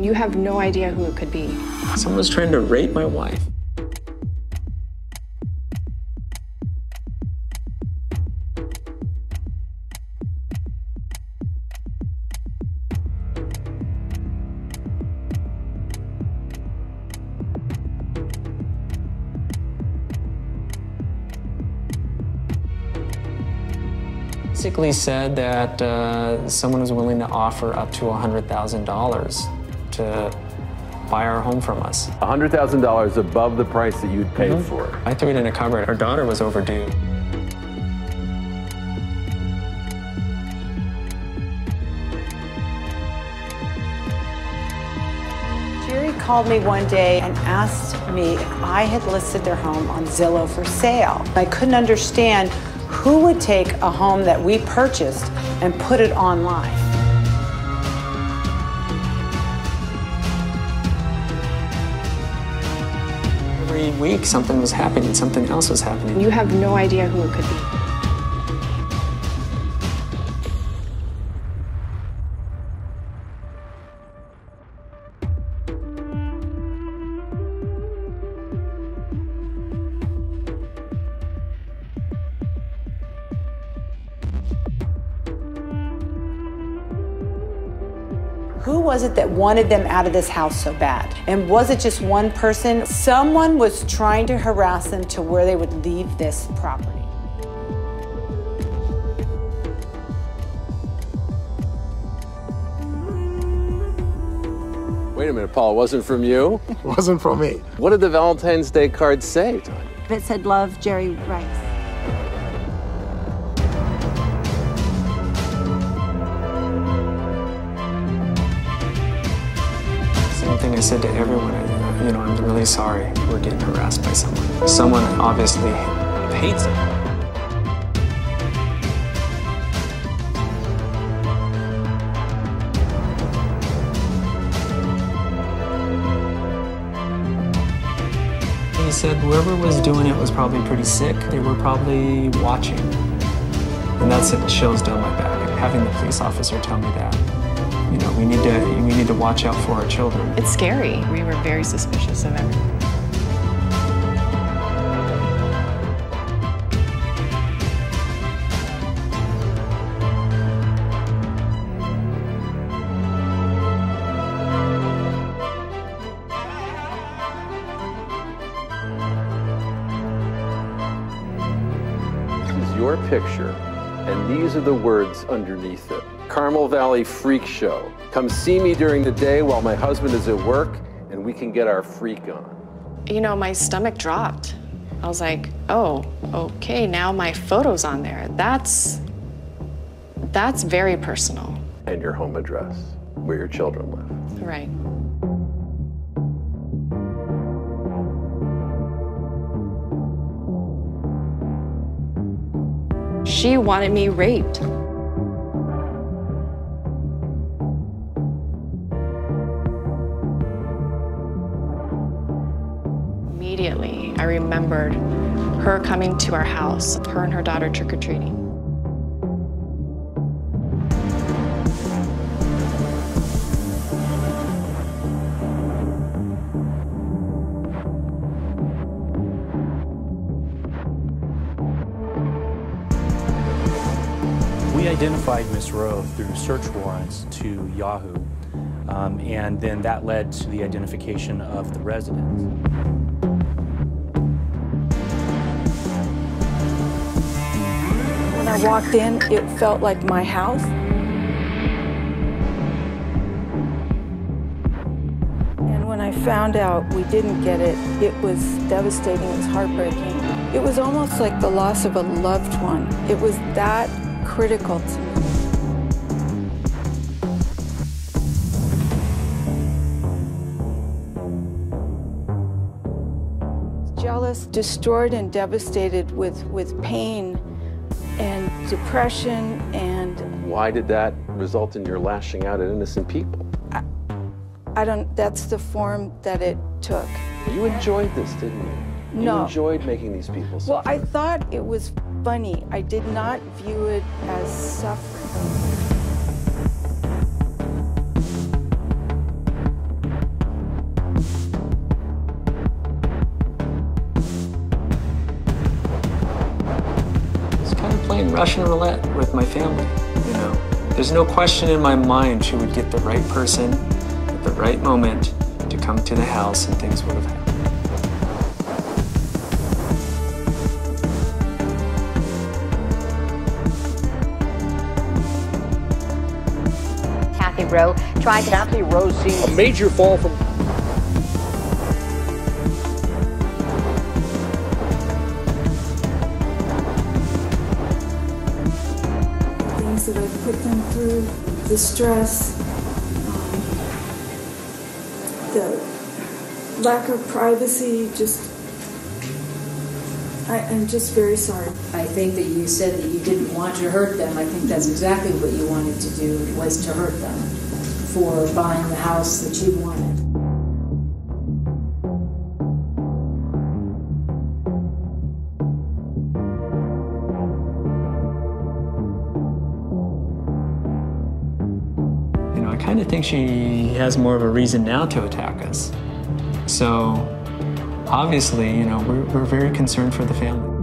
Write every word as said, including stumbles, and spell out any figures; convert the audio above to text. You have no idea who it could be. Someone's trying to rape my wife. Basically said that uh, someone was willing to offer up to one hundred thousand dollars to buy our home from us. one hundred thousand dollars above the price that you'd paid mm-hmm. for it. I threw it in a cupboard. Our daughter was overdue. Jerry called me one day and asked me if I had listed their home on Zillow for sale. I couldn't understand who would take a home that we purchased and put it online. Every week something was happening, something else was happening. You have no idea who it could be. Who was it that wanted them out of this house so bad? And was it just one person? Someone was trying to harass them to where they would leave this property. Wait a minute, Paul, it wasn't from you? It wasn't from me. What did the Valentine's Day card say, Tony? It said, "Love, Jerry Rice." Thing I said to everyone, you know, I'm really sorry we're getting harassed by someone. Someone obviously hates it. He said whoever was doing it was probably pretty sick. They were probably watching. And that's it, chills down my back. Having the police officer tell me that. You know, we need to we need to watch out for our children. It's scary. We were very suspicious of everything. This is your picture, and these are the words underneath it. Carmel Valley Freak Show. Come see me during the day while my husband is at work and we can get our freak on. You know, my stomach dropped. I was like, oh, okay, now my photo's on there. That's, that's very personal. And your home address, where your children live. Right. She wanted me raped. Immediately, I remembered her coming to our house, her and her daughter trick-or-treating. We identified Miz Rowe through search warrants to Yahoo, um, and then that led to the identification of the residents. When I walked in, it felt like my house. And when I found out we didn't get it, it was devastating, it was heartbreaking. It was almost like the loss of a loved one. It was that critical to me. I was jealous, destroyed, and devastated with, with pain and depression. And why did that result in your lashing out at innocent people? I, I don't, that's the form that it took. You enjoyed this, didn't you? No. You enjoyed making these people suffer. Well, I thought it was funny. I did not view it as suffering. I'm playing Russian roulette with my family, you know. There's no question in my mind she would get the right person at the right moment to come to the house and things would have happened. Rowe tried to Kathy Rowe sees a major fall from things that I've put them through, the stress, um, the lack of privacy, just I, I'm just very sorry. I think that you said that you didn't want to hurt them. I think that's exactly what you wanted to do, was to hurt them for buying the house that you wanted. You know, I kind of think she has more of a reason now to attack us. So, obviously, you know, we're, we're very concerned for the family.